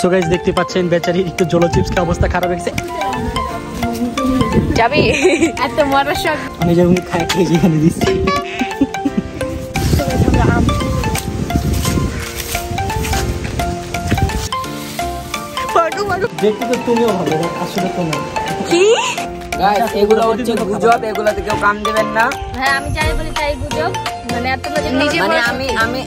So guys দেখতে পাচ্ছেন বেচারি একটু জোলো চিপস কে অবস্থা খারাপ হয়েছে যাবি এত মরা শক আমি যখন খাই খেয়ে এনে দিছি পাড়ু মারো দেখতে তো তুমিও ভালো আসলে তো না কি গাইস এগুলা হচ্ছে গুজব এগুলা থেকে কাম দিবেন না হ্যাঁ আমি চাই বলি তাই গুজব মানে এত মানে আমি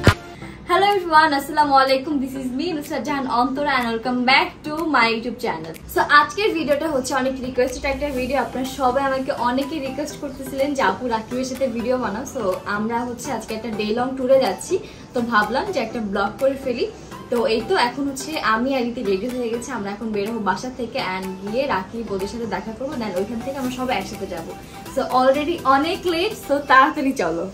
Hello everyone, Assalamualaikum. This is me, Nusrat Jahan Ontora, and welcome back to my YouTube channel. So, today's video is a request video. Apna shobai amake oneki request kortesilen japu rakibir sathe video banao. So, amra hocche ajke ekta day long tour e jacchi. To bhablam je ekta vlog kore feli. To ei to ekhon hocche ami agite ready hoye gechi. Amra ekhon bero hobo basha theke and giye Rakib boder sathe dekha korbo. Then oikhan theke amra shobai ekshathe jabo. So, already onek late. So, taratari cholo.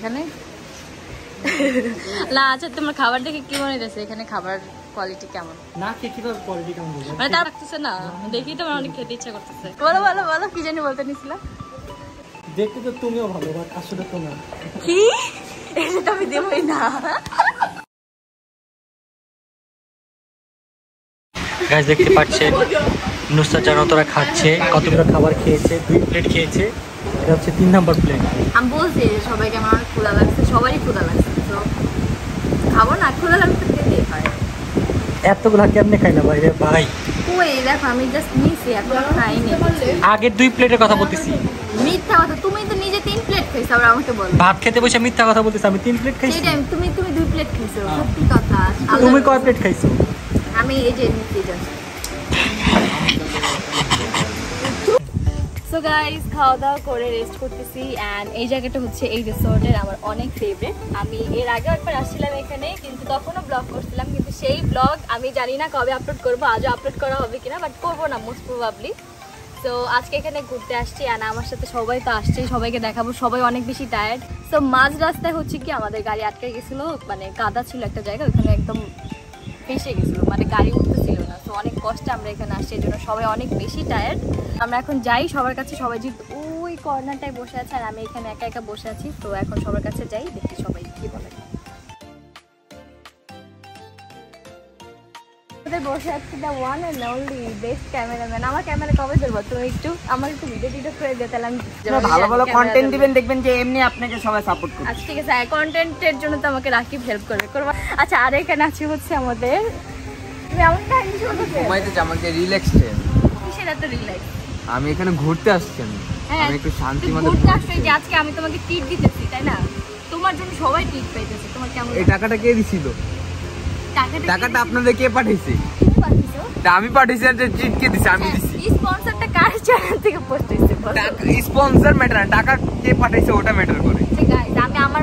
এখানে না আচ্ছা তোমরা খাবার দেখে কি মনে হচ্ছে এখানে খাবার কোয়ালিটি কেমন না কি কি কোয়ালিটি কেমন মানে তা লাগতেছে না দেখি তো আমার অনেক খেতে ইচ্ছা করতেছে বলো বলো বলো কি জানি বলতে নিছিলা দেখতে তো তুমিও ভালো বাট আসলে তো না কি এটা তো আমি দেবই না गाइस দেখতে পাচ্ছেন নুসরাত জাহান ওরা খাচ্ছে কতগুলো খাবার খেয়েছে দুই প্লেট খেয়েছে এটা হচ্ছে 3 নাম্বার প্লেট আমি বলছি সবাইকে আমার খোলা লাগছে সবারই খোলা লাগছে তো খাবো না খোলা লাগতে খেতেই পারে এতগুলো কেমনে খাইলা ভাই রে ভাই কই দেখো আমি জাস্ট নিছি এতগুলো খাইনি আগে দুই প্লেটের কথা বলতেছি মিথ্যা কথা তুমি তো নিজে 3 প্লেট খাইছো আর আমাকে বল ভাত খেতে বসে মিথ্যা কথা বলতেছ আমি 3 প্লেট খাইছি সেটা তুমি 2 প্লেট খাইছো সত্যি কথা তুমি কয় প্লেট খাইছো আমি এই যে নিছি জাস্ট So guys, খাওয়া দাওয়া করে রেস্ট করতেছি এন্ড এই জায়গাটা হচ্ছে এই রিসর্টের আমার অনেক ফেভারিট আমি এর আগে একবার আসছিলাম এখানে কিন্তু তখনও ব্লগ করছিলাম কিন্তু সেই ব্লগ আমি জানি না কবে আপলোড করব আজও আপলোড করা হবে কিনা বাট করব না মোস্ট প্রবাবলি তো আজকে এখানে ঘুরতে আসছি আর আমার সাথে সবাই তো আসছে সবাইকে দেখাবো সবাই অনেক বেশি টায়ার্ড সো মাঝ রাস্তায় হচ্ছে কি আমাদের গাড়ি আটকে গেছিলো মানে কাদা ছিল একটা জায়গা ওখানে একদম ফেসে গেছিলো মানে গাড়ি উঠতেছিল না সো অনেক কষ্টে আমরা এখানে আসছি এজন্য সবাই অনেক বেশি টায়ার্ড আমরা এখন যাই সবার কাছে সবাই যে ওই কর্নারটায় বসে আছে আর আমি এখানে একা একা বসে আছি তো এখন সবার কাছে যাই দেখি সবাই কি বলে বসে আছি the one and only best cameraman আমার ক্যামেরা কবে ধরবো তুমি একটু আমার একটু ভিডিও টিডিও করে দিয়ে তাহলে আমি ভালো ভালো কন্টেন্ট দিবেন দেখবেন যে এমনি আপনাকে সবাই সাপোর্ট করবে আচ্ছা ঠিক আছে কন্টেন্টের জন্য তো আমাকে রাকিব হেল্প করবে আচ্ছা আর এখানে আছে হচ্ছে আমাদের আমি আমার কাহিনী শুনতে ঘুমাইতে যা আমাকে রিল্যাক্স টাইম কিসের এত রিল্যাক্স আমি এখানে ঘুরতে আসছি আমি একটু শান্তি মতো ঘুরতে আসছি যে আজকে আমি তোমাকে টিপ দিতেছি তাই না তোমার জন্য সবাই টিপ পাইতেছে তোমার কেমন এই টাকাটা কে দিছিল টাকাটা আপনাদের কে পাঠাইছে আমি পাঠাইছি আর যে টিপকে দিছি আমি দিছি স্পন্সরটা কার চ্যানেল থেকে পোস্ট হইছে টাকা স্পন্সর ম্যাটার টাকা কে পাঠাইছে ওটা ম্যাটার করে गाइस আমি আমার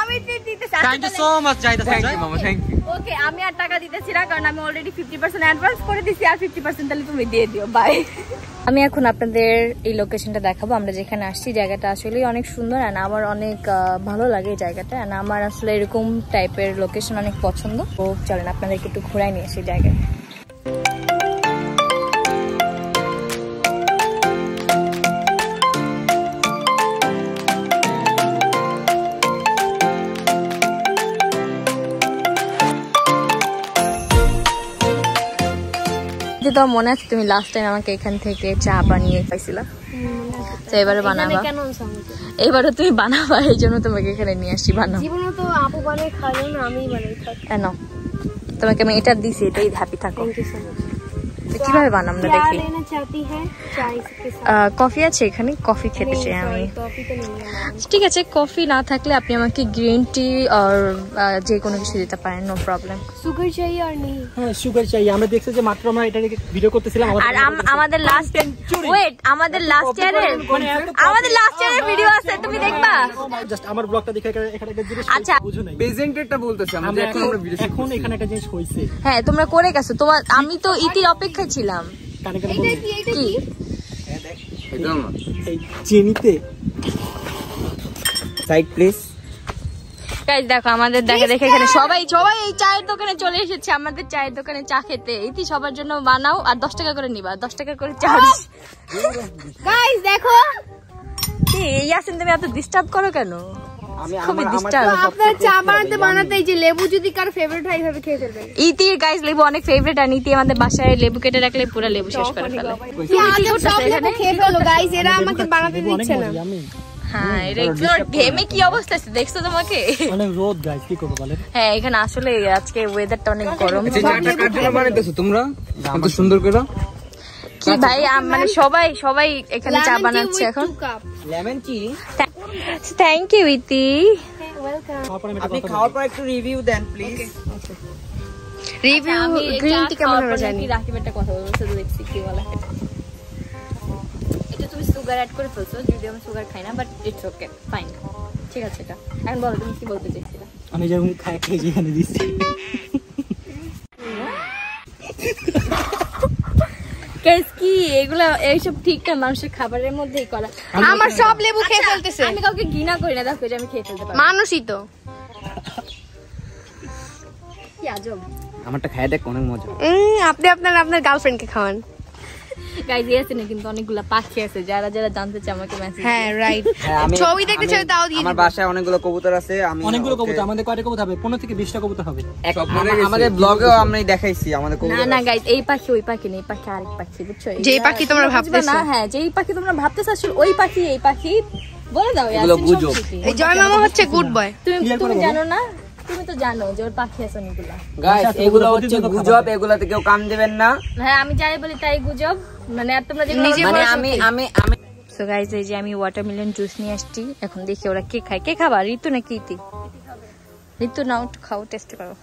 আমি ট্রিট দিতে চাই thank you so much Zaida thank you মামা থ্যাঙ্ক ইউ ওকে আমি আর টাকা দিতেছি না কারণ আমি অলরেডি 50% অ্যাডভান্স করে দিয়েছি আর 50% তাহলে তুমি দিয়ে দিও বাই আমি এখন আপনাদের এই লোকেশনটা দেখাবো আমরা যেখানে আসছি জায়গাটা আসলে অনেক সুন্দর আর আমার অনেক ভালো লাগে এই জায়গাটা আর আমার আসলে এরকম টাইপের লোকেশন অনেক পছন্দ তো চলেন আপনাদেরকে একটু ঘোরাই নিয়ে আসি জায়গায় তো মনে আছে তুমি লাস্ট টাইম আমাকে এখান থেকে চা বানিয়ে খাইছিলা তো এবারে বানাবা এবারে তুমি বানাবা এইজন্য তোমাকে এখানে নিয়ে আসি বানাও জীবনে তো আপু বানাই খায় না আমিই বানাই খাই কেন তোমাকে আমি এটা দিছি এটাই হ্যাপি থাকো থ্যাঙ্ক ইউ সো মাচ তো কিভাবে বানাম না দেখি আমি চাইতে হ্যাঁ চা इसके साथ কফি আছে এখানে কফি খেতে চাই আমি কফি তো নেই ঠিক আছে কফি না থাকলে আপনি আমাকে গ্রিন টি আর যে কোনো কিছু দিতে পারেন নো প্রবলেম সুগার चाहिए আর নেই হ্যাঁ সুগার चाहिए আমরা দেখতে যে মাত্র আমরা এটা নিয়ে ভিডিও করতেছিলাম আর আমাদের লাস্ট ওয়েট আমাদের লাস্ট ইয়ারের ভিডিও আছে তুমি দেখবা জাস্ট আমার ব্লগটা দেখে এখানে একটা জিনিস আচ্ছা বুঝো না প্রেজেন্টেডটা বলতেছি আমরা এখন এখানে একটা জিনিস হইছে হ্যাঁ তোমরা করে গেছো তোমার আমি তো ইতি অপেক্ষায় ছিলাম কি এটা না এই চিনিতে সাইড প্লিজ গাইস দেখো আমাদের দেখে এখানে সবাই এই চায়ের দোকানে চলে এসেছে আমাদের চায়ের দোকানে চা খেতে ইতি সবার জন্য বানাও আর 10 টাকা করে নিবা 10 টাকা করে চা গাইস দেখো কি ইয়াসিন তুমি এত ডিস্টার্ব করো কেন আমি আপনার চা বানাতেই যে লেবু যদি কার ফেভারিট হয় এইভাবে খেয়ে ফেলবে ইতির গাইস লেবু অনেক ফেভারিট আর ইতি আমাদের বাসায় লেবু কেটে রাখলে পুরো লেবু শেষ করে ফেলে কি টক লেবু খেয়ে ফেলো গাইস এরা আমাকে বানাতে দিচ্ছে না হ্যাঁ এর একটু ঘেমে কি অবস্থা আছে দেখছো তোমাকে অনেক রোদ গাইস কি করব বলেন হ্যাঁ এখানে আসলে আজকে ওয়েদারটা অনেক গরম এই জায়গাটা কার জন্য বানাইতেছো তোমরা কত সুন্দর করে কি ভাই মানে সবাই এখানে চা বানাচ্ছে এখন lemon tea Thank you, Iti. Welcome. अपने खाओ पर एक तो review दें, please. Review green tea का मन हो जाएगी. राखी बेटा कौन सा दोस्त देख सीखी वाला है. इतना तुम sugar add कर फिल्सो, वीडियो में sugar खाई ना, but it's okay, fine. ठीक है ठीक है. And बोलो तुम इसकी बोलते देखते ला. अम्मी जब हम खाए के जी खाने दीजिए. গাইস কি এগুলা এই সব ঠিকটা মানুষের খাবারের মধ্যেই করা আমার সব লেবু খেয়ে ফেলতেছে আমি কাউকে ঘৃণা করি না দেখো যে আমি খেয়ে ফেলতে পারি মানুষই তো কি আজব আমারটা খায় দেখ অনেক মজা আপনি আপনার গার্লফ্রেন্ডকে খাওয়ান গাইস এসে না কিন্তু অনেকগুলা পাখি আছে যারা জানতে চায় আমাকে মেসেজ হ্যাঁ রাইট ছবি দেখতে চাই তাও দিয়ে আমার বাসায় অনেকগুলো কবুতর আছে আমি অনেকগুলো কবুতর আমাদের কয়টা কবুতর হবে 15 থেকে 20টা কবুতর হবে আমাদের ব্লগেও আমি দেখাইছি আমাদের কবুতর না গাইস এই পাখি ওই পাখি না এই পাখি আরেক পাখি বুঝছো যে পাখি তোমরা ভাবতেছো না হ্যাঁ যেই পাখি তোমরা ভাবতেছো আসলে ওই পাখি এই পাখি বলে দাও यार এই জয় মামা হচ্ছে গুড বয় তুমি জানো না তুমি তো জানো যে ওর পাখি আছে অনেকগুলা গাইস এগুলা হচ্ছে গুজব এগুলাতে কেউ কাম দিবেন না হ্যাঁ আমি জানি বলি তাই গুজব মানে আর তোমরা মানে আমি সো গাইস এই যে আমি ওয়াটারমেলন জুস নিয়ে আসছি এখন দেখি ওরা কি খায় কে খাবার ঋতু নাকি ইতি ঋতু নাও একটু খাও টেস্ট করো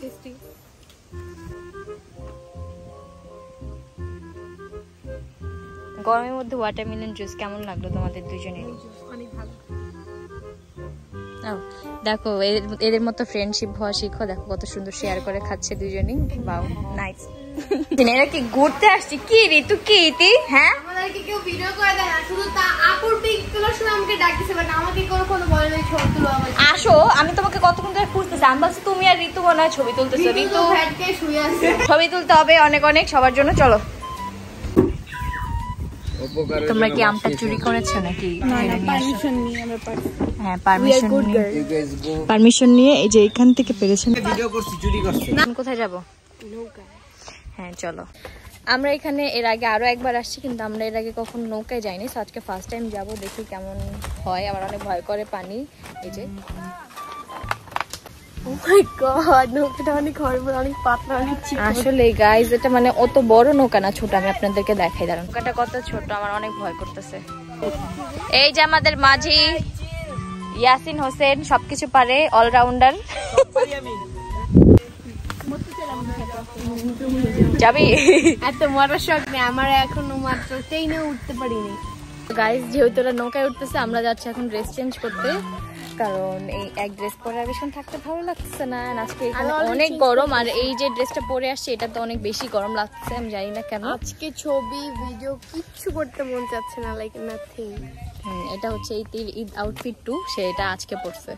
টেস্টি গরমের মধ্যে ওয়াটারমেলন জুস কেমন লাগলো তোমাদের দুজনের অনেক ভালো নাও দেখো এদের মতো ফ্রেন্ডশিপ হওয়া শিখো দেখো কত সুন্দর শেয়ার করে খাচ্ছে দুজনেই বাও নাইস দিনেরা কি ঘুরতে আসছে কি ঋতু কি ইতি হ্যাঁ আমাদের কি কেউ ভিডিও করে দেয় না শুধু তা আপুর পিকগুলো শুনে আমাকে ডাকিছে বাট আমাকে কোনো বলে না ছবি তুলো আমাকে আসো আমি তোমাকে কতক্ষণ ধরে খুঁজতেছি আম্বাস তুমি আর ঋতু বনা ছবি তুলতেছো ঋতু হেডকে শুয়ে আছে ছবি তুলতে হবে অনেক সবার জন্য চলো তোমরা কি আমটা চুরি করেছো নাকি পারমিশন নিয়ে আমরা হ্যাঁ পারমিশন নিয়ে এই যে এখান থেকে পেরেছেন ভিডিও করছি চুরি করছে না কোথায় যাব নৌকা হ্যাঁ চলো আমরা এখানে এর আগে আরো একবার আসছি কিন্তু আমরা এর আগে কখনো নৌকায় যাইনি সো আজকে ফার্স্ট টাইম যাব দেখি কেমন হয় আমার অনেক ভয় করে পানি এই যে ও মাই গড নৌকাটা অনেক হরবল অনেক পাতলা অনেক ছোট আসলে গাইস এটা মানে অত বড় নৌকা না ছোট আমি আপনাদেরকে দেখাই দাঁড়ান নৌকাটা কত ছোট আমার অনেক ভয় করতেছে এই যে আমাদের মাঝি ইয়াসিন হোসেন সবকিছু পারে অলরাউন্ডার সব পারি আমি যাবি এত মরার শখ নেই আমার এখনো মাত্র ট্রেনে উঠতে পারিনি গাইস যেহেতু নৌকায় উঠতেছে আমরা যাচ্ছি এখন ড্রেস চেঞ্জ করতে কারণ এই এক ড্রেস পরে ভীষণ থাকতে ভালো লাগছে না। আজকে এখানে অনেক গরম, আর এই যে ড্রেসটা পরে আসছে এটা তো অনেক বেশি গরম লাগছে, আমি জানি না কেন। আজকে ছবি ভিডিও কিচ্ছু করতে মন যাচ্ছে না, লাইক নাথিং। এটা হচ্ছে ঈদের ঈদ আউটফিট টু, সেটা আজকে পরছে।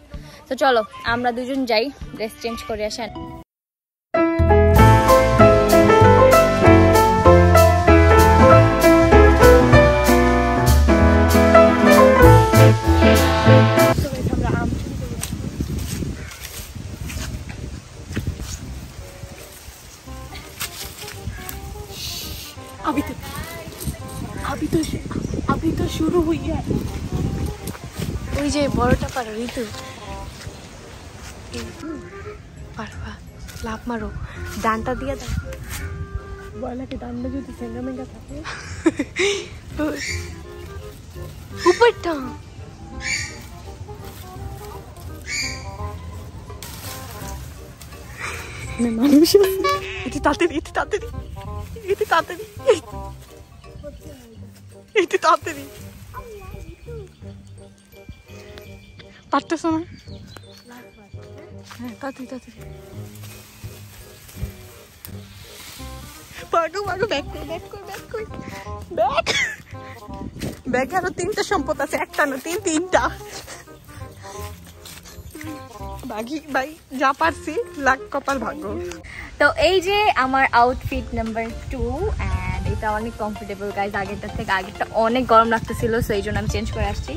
তো চলো আমরা দুজন যাই, ড্রেস চেঞ্জ করে আসি। अभी तो शुरू हुई है। मुझे बड़ोटा पर ऋतु परवा लाभ मारो डांटा दिया था वाला के दान में जो दिखेगा महंगा था ऊपर था मैं मानुष इतनी ताते दी ব্যাগে আরো তিনটা সম্পদ আছে, একটা না তিনটা ভাই যা পারছি লাখ কপাল ভাগ্য। তো এই যে আমার আউটফিট নাম্বার 2, এটা অনেক কমফোর্টেবল গাইজ। আগেরটা অনেক গরম লাগতেছিল, সো এই জন্য আমি চেঞ্জ করে আসছি।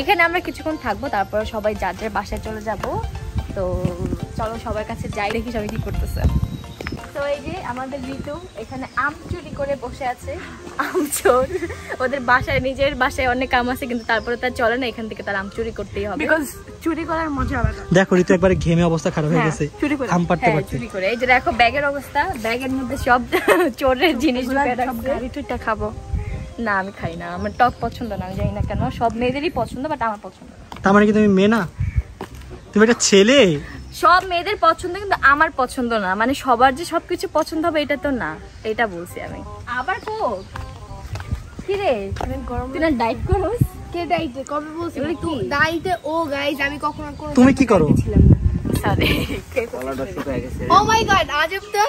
এখানে আমরা কিছুক্ষণ থাকবো, তারপর সবাই যার যার বাসায় চলে যাব। তো চলো সবার কাছে যাই, দেখি সবাই কি করতেছে। তো এই যে আমাদের ঋতু এখানে আম চুরি করে বসে আছে, আম চোর। ওদের বাসায় নিজের বাসায় অনেক আম আছে, কিন্তু তারপরে তার চলে না, এখান থেকে তার আম চুরি করতেই হবে। চুরি করার মজা আলাদা। দেখো ঋতু একবারে ঘেমে অবস্থা খারাপ হয়ে গেছে আম পাড়তে। চুরি করে এই যে দেখো ব্যাগের অবস্থা, ব্যাগের মধ্যে সব চোরের জিনিস। ঋতুটা খাবো না, আমি খাই না, আমার টক পছন্দ না, আমি জানি না কেন। সব মেয়েদেরই পছন্দ, বাট আমার পছন্দ না। তার মানে কি তুমি মেয়ে না, তুমি একটা ছেলে? সব মেয়েদের পছন্দ, কিন্তু আমার পছন্দ না। মানে সবার যে সবকিছু পছন্দ হবে এটা তো না, এটা বলছি আমি। আবার কোক কি রে, তুই না ডায়েট করস? কে ডায়েট কবে বলছিস? তুই ডায়েটে? ও গাইস আমি কখনো করব। তুমি কি করো? আরে কে কলাটা শুকায় গেছে। ও মাই গড আজব তো।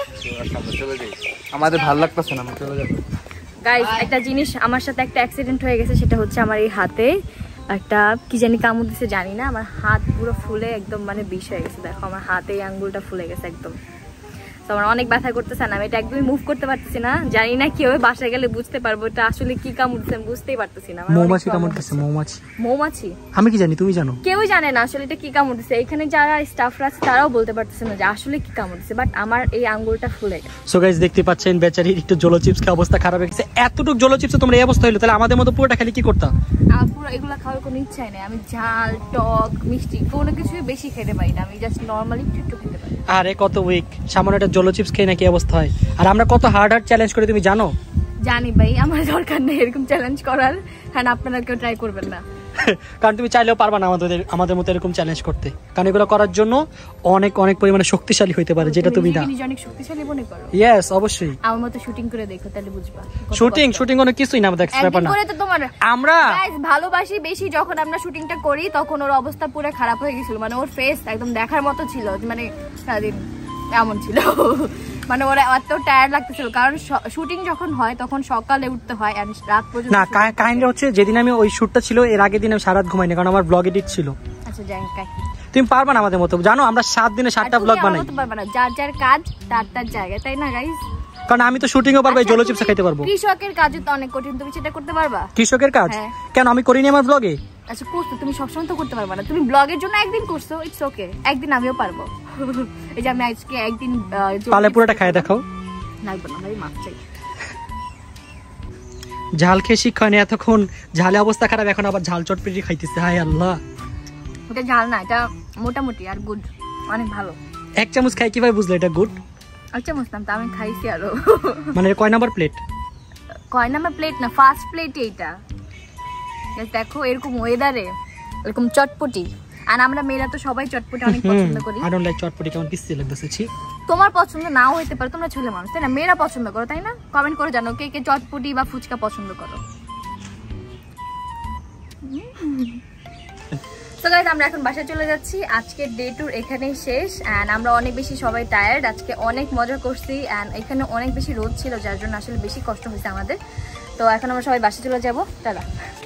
চলে যাই, আমাদের ভালো লাগতেছে না, আমরা চলে যাব। গাইস একটা জিনিস আমার সাথে একটা অ্যাক্সিডেন্ট হয়ে গেছে, সেটা হচ্ছে আমার এই হাতে একটা কি জানি কামড় দিছে, জানি না। আমার হাত পুরো ফুলে একদম মানে বিষ হয়ে গেছে। দেখো আমার হাতে আঙ্গুলটা ফুলে গেছে একদম, তো আমার অনেক ব্যথা করতেছে। আমি এটা একদমই মুভ করতে পারতেছি না, জানি না কি হবে। বাসায় গেলে বুঝতে পারবো এটা আসলে কি কামড় দিছে, আমি বুঝতেই পারতেছি না। মৌমাছি কামড় দিছে। মৌমাছি? আমি কি জানি, তুমি জানো? কেউ জানে না আসলে এটা কি কামড় দিছে। এখানে যারা স্টাফরা আছে তারাও বলতে পারতেছে না যে আসলে কি কামড় দিছে, বাট আমার এই আঙ্গুলটা ফুলে গেছে। সো গাইস দেখতে পাচ্ছেন বেচারি একটু জলো চিপস খাওয়ার অবস্থা খারাপ হয়ে গেছে। এতটুকু জলো চিপসে তোমরা এই অবস্থা হলো, তাহলে আমাদের মতো পুরোটা খালি কি করতাম? পুরো এগুলো খাওয়ার কোনো ইচ্ছাই নেই। আমি ঝাল টক মিষ্টি কোনো কিছুই বেশি খেতে পারি না, আমি জাস্ট নরমালি একটু খেতে পারি। আরে কত উইক, সামনে একটা জলো চিপস খেয়ে নাকি অবস্থা হয়। আর আমরা কত হার্ড চ্যালেঞ্জ করি তুমি জানো? জানি ভাই, আমার দরকার নেই এরকম চ্যালেঞ্জ করার। হ্যাঁ আপনারা কেউ ট্রাই করবেন না, কারণ তুমি চাইলেও পারবা না আমাদের মতো এরকম চ্যালেঞ্জ করতে। কারণ এগুলো করার জন্য অনেক অনেক পরিমাণে শক্তিশালী হইতে পারে, যেটা তুমি না। অনেক শক্তিশালী মনে করো? ইয়েস অবশ্যই। আমার মতো শুটিং করে দেখো তাহলে বুঝবা। শুটিং কোনো কিছুই না, দেখছ ব্যাপার না। করে তো তোমার আমরা গাইস ভালোবাসি বেশি। যখন আমরা শুটিংটা করি তখন ওর অবস্থা পুরো খারাপ হয়ে গিয়েছিল, মানে ওর ফেস একদম দেখার মতো ছিল, মানে সারাদিন এমন ছিল। মানে ওরা এত টায়ার্ড লাগতেছিল, কারণ শুটিং যখন হয় তখন সকালে উঠতে হয় আর রাত পর্যন্ত। না কাহিনীটা হচ্ছে যেদিন আমি ওই শুটটা ছিল এর আগের দিন আমি সারা রাত ঘুমাইনি, কারণ আমার ব্লগ এডিট ছিল। আচ্ছা যাই কাই, তুমি পারবা না আমাদের মতো জানো। আমরা 7 দিনে 7টা ব্লগ বানাই। তুমি পারবা না, যার যার কাজ তার তার জায়গা, তাই না গাইস? কারণ আমি তো শুটিংও পারবো, জলো চিপসও খেতে পারবো। কৃষকের কাজও তো অনেক কঠিন, তুমি সেটা করতে পারবা? কৃষকের কাজ কেন আমি করিনি আমার ব্লগে? আচ্ছা করছো, তুমি সবসময় তো করতে পারবা না। তুমি ব্লগের জন্য একদিন করছো, ইটস ওকে, একদিন আমিও পারবো। এই যে আমি আজকে একদিন পালে পুরোটা খায় দেখাও। লাগবে না ভাই, মাছ চাই। ঝাল খেয়ে শিক্ষা নেই, এতক্ষণ ঝালে অবস্থা খারাপ, এখন আবার ঝাল চটপটি খাইতেছে। হায় আল্লাহ, এটা ঝাল না, এটা মোটামুটি আর গুড, অনেক ভালো। এক চামচ খাই কিভাবে বুঝলে এটা গুড? এক চামচ না, আমি খাইছি আরো। মানে কয় নাম্বার প্লেট? কয় নাম্বার প্লেট না, ফার্স্ট প্লেট এইটা। দেখো এরকম ওয়েদারে এরকম চটপটি, আর আমরা মেয়েরা তো সবাই চটপটি অনেক পছন্দ করি। আই ডোন্ট লাইক চটপটি, কেমন পিচ্ছি লাগতেছে। ছি তোমার পছন্দ নাও হতে পারে, তোমরা ছেলে মানুষ তাই না, মেয়েরা পছন্দ করো তাই না? কমেন্ট করে জানো কে কে চটপটি বা ফুচকা পছন্দ করো। সো গাইস আমরা এখন বাসা চলে যাচ্ছি। আজকে ডে টুর এখানেই শেষ এন্ড আমরা অনেক বেশি সবাই টায়ার্ড, আজকে অনেক মজা করছি এন্ড এখানে অনেক বেশি রোদ ছিল যার জন্য আসলে বেশি কষ্ট হয়েছে আমাদের। তো এখন আমরা সবাই বাসা চলে যাবো, টাটা।